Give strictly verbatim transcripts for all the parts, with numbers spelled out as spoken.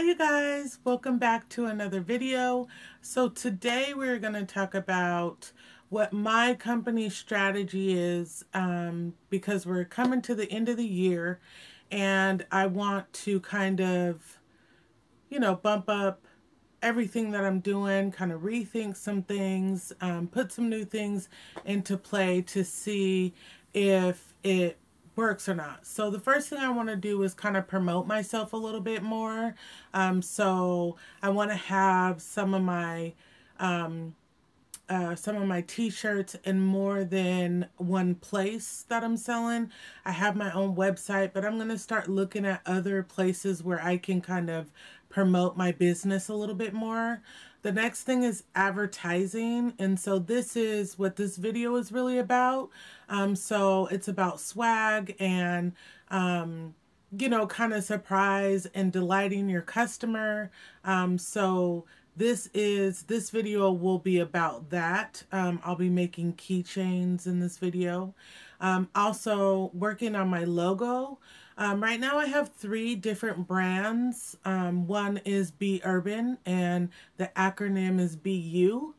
Hi you guys, welcome back to another video. So today we're going to talk about what my company's strategy is um, because we're coming to the end of the year and I want to kind of, you know, bump up everything that I'm doing, kind of rethink some things, um, put some new things into play to see if it works or not. So the first thing I want to do is kind of promote myself a little bit more. Um, so I want to have some of my um, uh, some of my t-shirts in more than one place that I'm selling. I have my own website, but I'm going to start looking at other places where I can kind of promote my business a little bit more. The next thing is advertising, and so this is what this video is really about. Um, so it's about swag and um, you know, kind of surprise and delighting your customer. Um, so this is this video will be about that. Um, I'll be making keychains in this video. Um, also working on my logo. Um, right now I have three different brands. Um, one is Be Urban and the acronym is B U.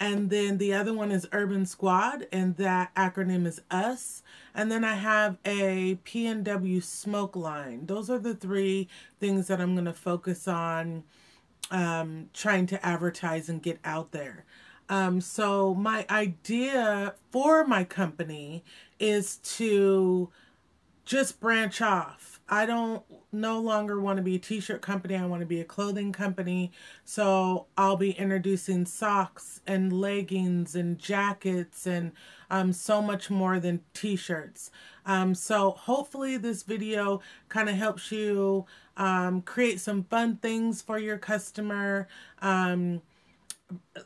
And then the other one is Urban Squad and that acronym is US. And then I have a P N W Smoke line. Those are the three things that I'm going to focus on um, trying to advertise and get out there. Um, so my idea for my company is to just branch off. I don't no longer want to be a t-shirt company. I want to be a clothing company. So I'll be introducing socks and leggings and jackets and um, so much more than t-shirts. Um, so hopefully this video kind of helps you um, create some fun things for your customer. Um,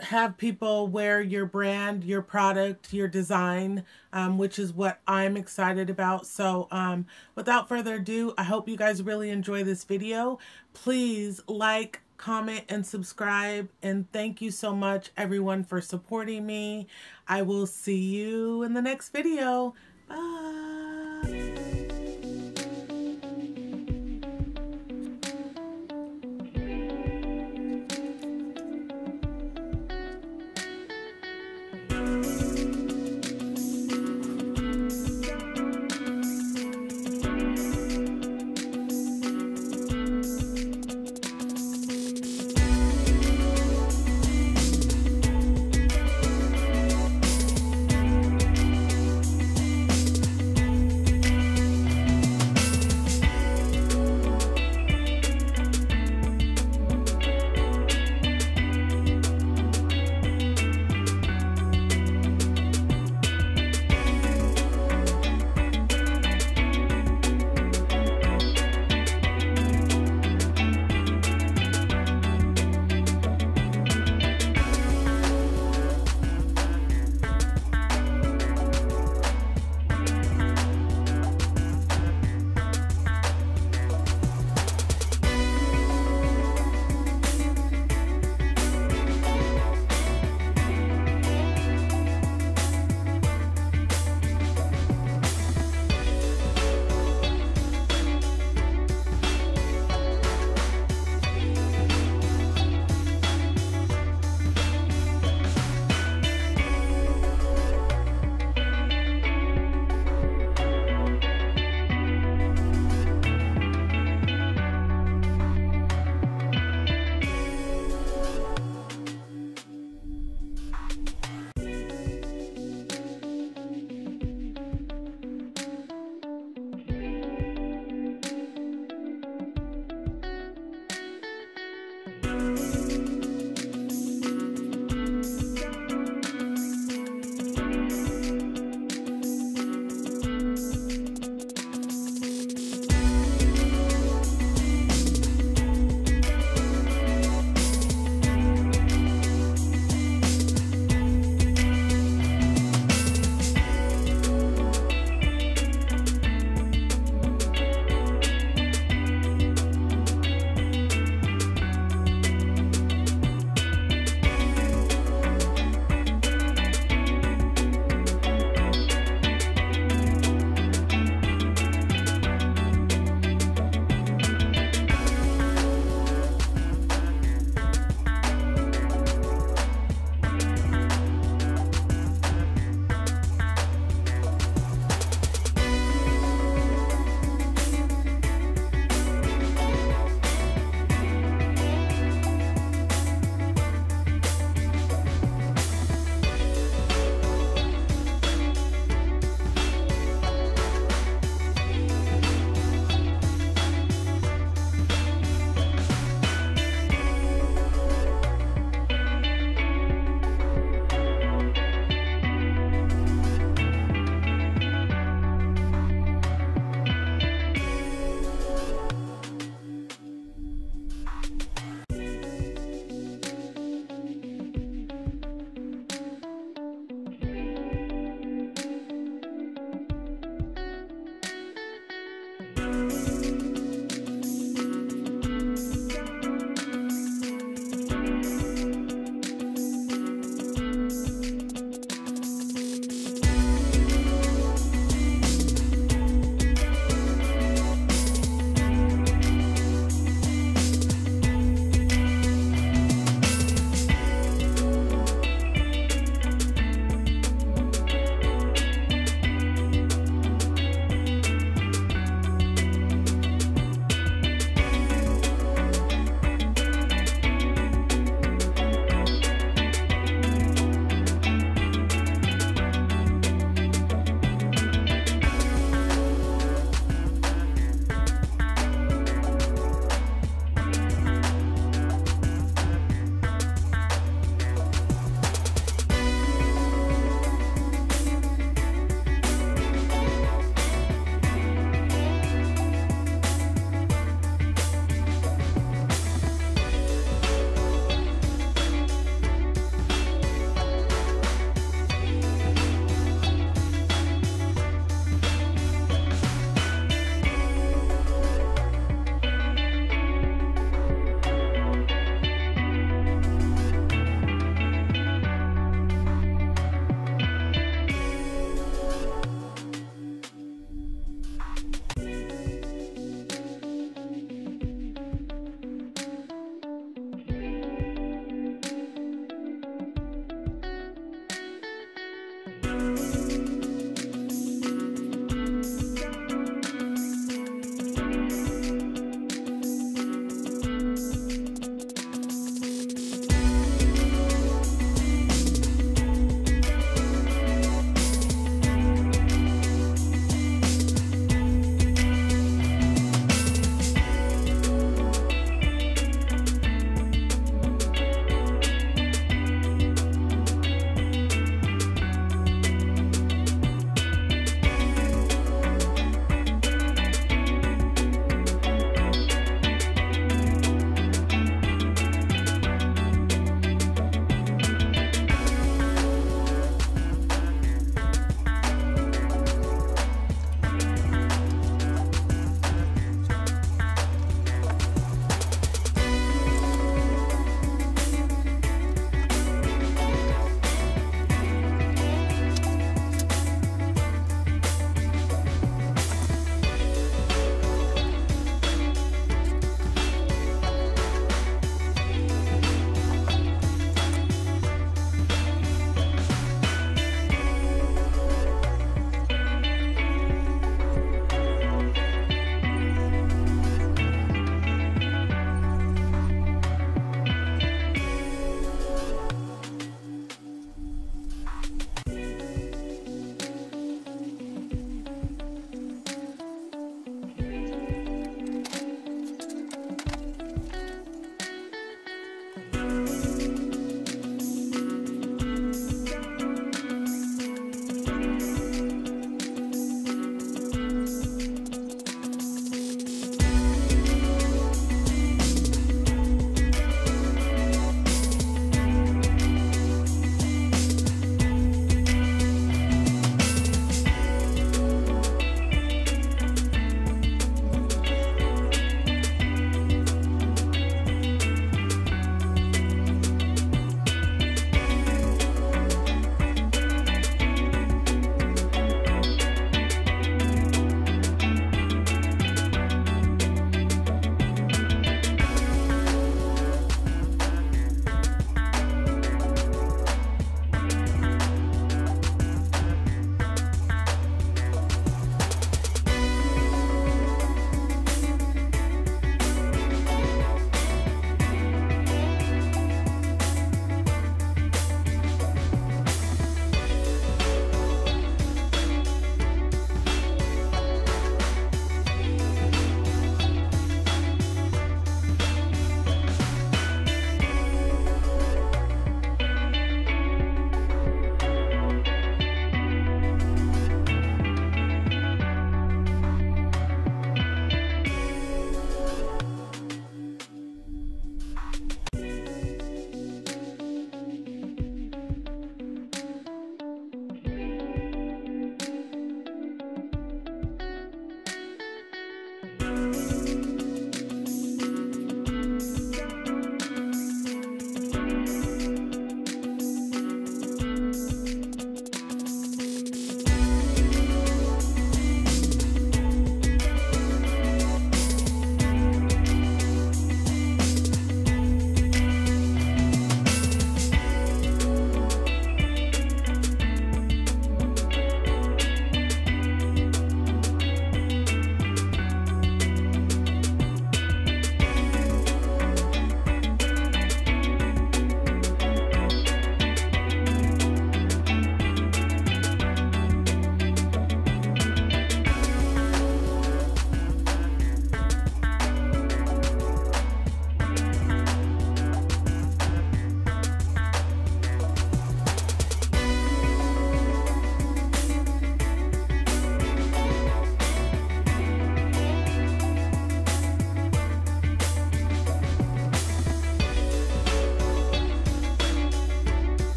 have people wear your brand, your product, your design, um, which is what I'm excited about. So um, without further ado, I hope you guys really enjoy this video. Please like, comment, and subscribe. And thank you so much, everyone, for supporting me. I will see you in the next video. Bye.